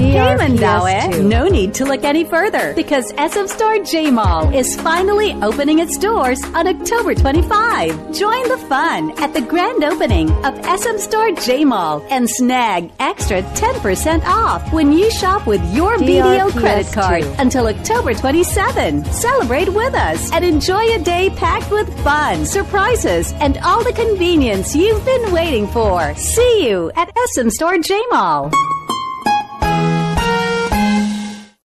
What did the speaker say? Cayman Dawe, no need to look any further because SM Store J-Mall is finally opening its doors on October 25. Join the fun at the grand opening of SM Store J-Mall and snag extra 10% off when you shop with your BDO credit card until October 27. Celebrate with us and enjoy a day packed with fun, surprises, and all the convenience you've been waiting for. See you at SM Store J-Mall.